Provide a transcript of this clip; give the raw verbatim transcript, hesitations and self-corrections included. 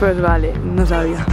Pues vale, no sabía.